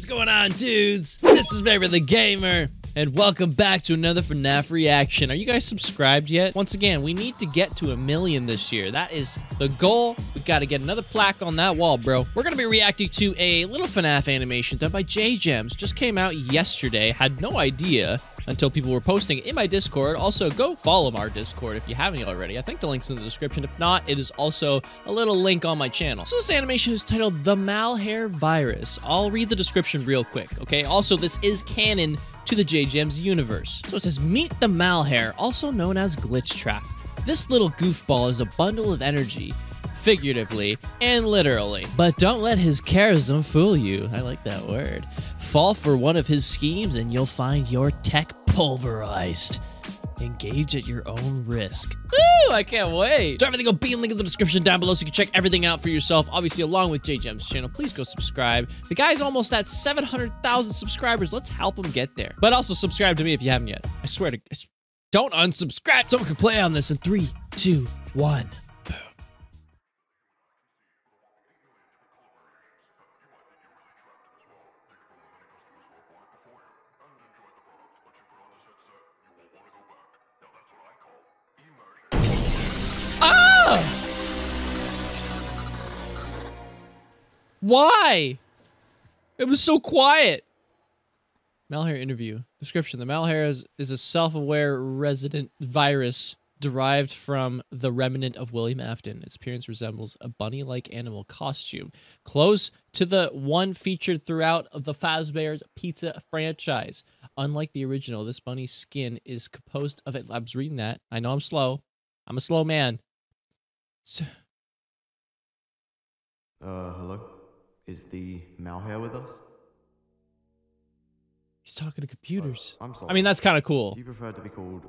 What's going on, dudes? This is Vapor the Gamer, and welcome back to another FNAF reaction. Are you guys subscribed yet? Once again, we need to get to 1,000,000 this year. That is the goal. We've got to get another plaque on that wall, bro. We're going to be reacting to a little FNAF animation done by J-Gems. Just came out yesterday. Had no idea until people were posting it in my Discord. Also, go follow our Discord if you haven't already. I think the link's in the description. If not, it is also a little link on my channel. So this animation is titled The Malhare Virus. I'll read the description real quick, okay? Also, this is canon to the J-Gems universe. So it says, meet the Malhare, also known as Glitchtrap. This little goofball is a bundle of energy, figuratively and literally. But don't let his charisma fool you. I like that word. Fall for one of his schemes and you'll find your tech pulverized. Engage at your own risk. Ooh, I can't wait. So everything will be in the link in the description down below so you can check everything out for yourself. Obviously, along with J-Gems channel, please go subscribe. The guy's almost at 700,000 subscribers. Let's help him get there. But also subscribe to me if you haven't yet. I swear to... Don't unsubscribe. Someone can play on this in 3, 2, 1. Boom. Why? It was so quiet. Malhare interview. Description. The Malhare is a self-aware resident virus derived from the remnant of William Afton. Its appearance resembles a bunny-like animal costume, close to the one featured throughout the Fazbear's pizza franchise. Unlike the original, this bunny's skin is composed of... I was reading that. I know I'm slow. I'm a slow man. So... hello? Is the Malhare with us? He's talking to computers. I'm sorry. I mean, that's kind of cool. Do you prefer to be called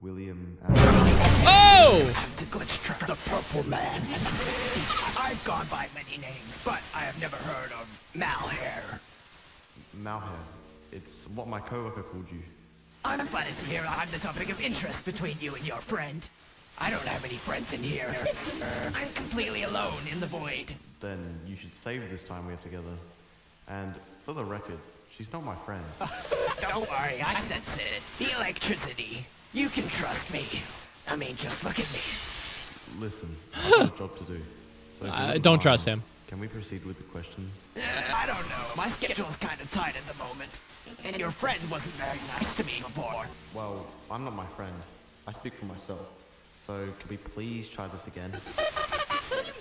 William Afton? Oh! I'm the Glitchtrap, the Purple Man. I've gone by many names, but I have never heard of Malhare. Malhare? It's what my coworker called you. I'm flattered to hear I'm the topic of interest between you and your friend. I don't have any friends in here. I'm completely alone in the void. Then you should save this time we have together. And for the record, she's not my friend. Don't worry, I sense it. The electricity. You can trust me. I mean, just look at me. Listen, I've got a job to do. So don't trust him. Can we proceed with the questions? I don't know. My schedule's kind of tight at the moment. And your friend wasn't very nice to me before. Well, I'm not my friend. I speak for myself. So, could we please try this again?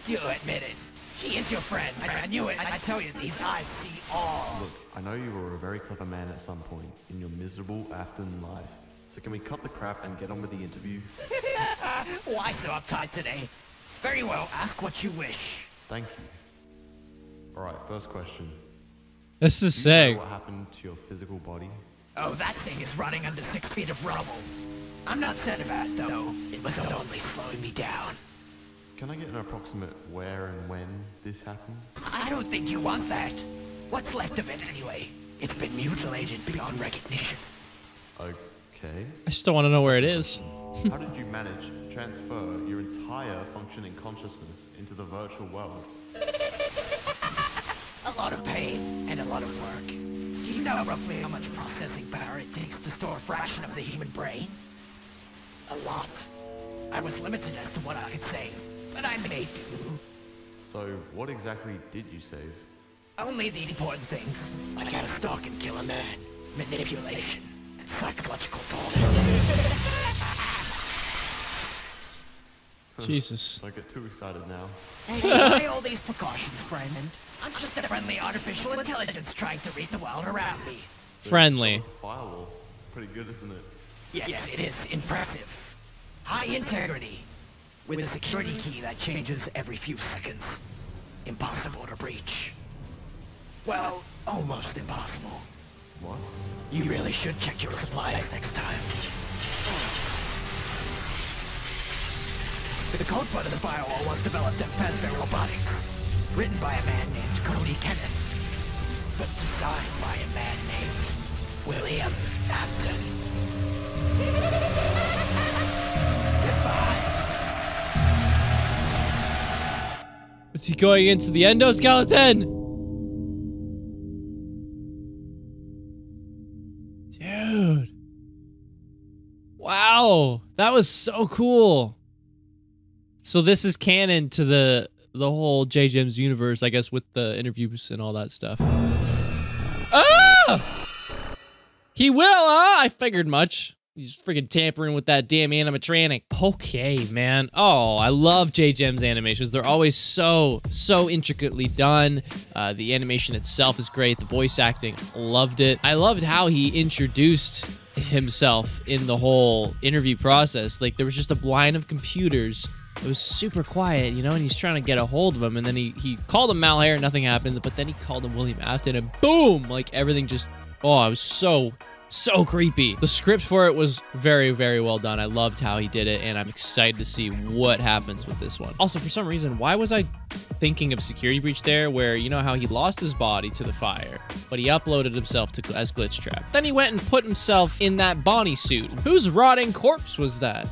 You do admit it. She is your friend. I knew it. I tell you, these eyes see all. Look, I know you were a very clever man at some point in your miserable Afton life. So can we cut the crap and get on with the interview? Why so uptight today? Very well, ask what you wish. Thank you. Alright, first question. This is sick. Do you know what happened to your physical body? Oh, that thing is running under 6 feet of rubble. I'm not sad about it, though. It was only slowing me down. Can I get an approximate where and when this happened? I don't think you want that. What's left of it, anyway? It's been mutilated beyond recognition. Okay. I still want to know where it is. How did you manage to transfer your entire functioning consciousness into the virtual world? A lot of pain and a lot of work. Do you know roughly how much processing power it takes to store a fraction of the human brain? A lot. I was limited as to what I could save, but I made do. So, what exactly did you save? Only the important things, like how to stalk and kill a man, manipulation, and psychological torture. Jesus. I get too excited now. Hey, play all these precautions, Freeman. I'm just a friendly artificial intelligence trying to read the world around me. So friendly. Firewall. Pretty good, isn't it? Yes, it is impressive. High integrity. With a security key that changes every few seconds. Impossible to breach. Well, almost impossible. What? You really should check your supplies next time. The code for this firewall was developed at Fazbear Robotics. Written by a man named Cody Kenneth. But designed by a man named William Afton. Is he going into the endoskeleton? Dude. Wow. That was so cool. So this is canon to the whole J-Gems universe, I guess, with the interviews and all that stuff. Ah! He will, huh? I figured much. He's freaking tampering with that damn animatronic. Okay, man. Oh, I love J-Gems animations. They're always so intricately done. The animation itself is great. The voice acting, loved it. I loved how he introduced himself in the whole interview process. Like, there was just a line of computers. It was super quiet, you know, and he's trying to get a hold of him, and then he called him Malhare, nothing happened, but then he called him William Afton, and boom! Like, everything just... Oh, it was so creepy. The script for it was very, very well done. I loved how he did it, and I'm excited to see what happens with this one. Also, for some reason, why was I thinking of Security Breach there, where, you know, how he lost his body to the fire, but he uploaded himself as Glitchtrap. Then he went and put himself in that Bonnie suit. Whose rotting corpse was that?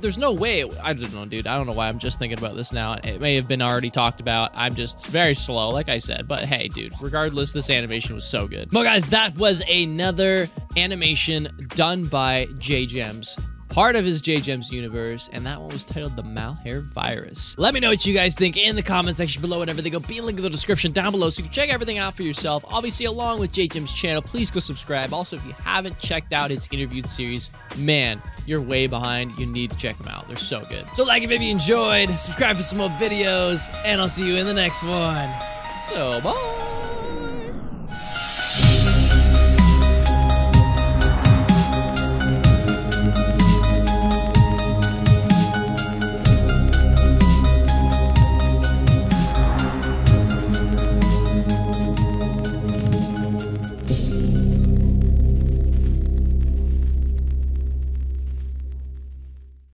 There's no way. I don't know, dude. I don't know why I'm just thinking about this now. It may have been already talked about. I'm just very slow, like I said, but hey, dude, regardless, this animation was so good. Well, guys, that was another animation done by J-Gems, part of his J-Gems universe, and that one was titled The Malhare Virus. Let me know what you guys think in the comment section below and everything. Go be linked in the description down below so you can check everything out for yourself. Obviously, along with J-Gems' channel, please go subscribe. Also, if you haven't checked out his interviewed series, man, you're way behind. You need to check them out. They're so good. So like it if you enjoyed, subscribe for some more videos, and I'll see you in the next one. So, bye.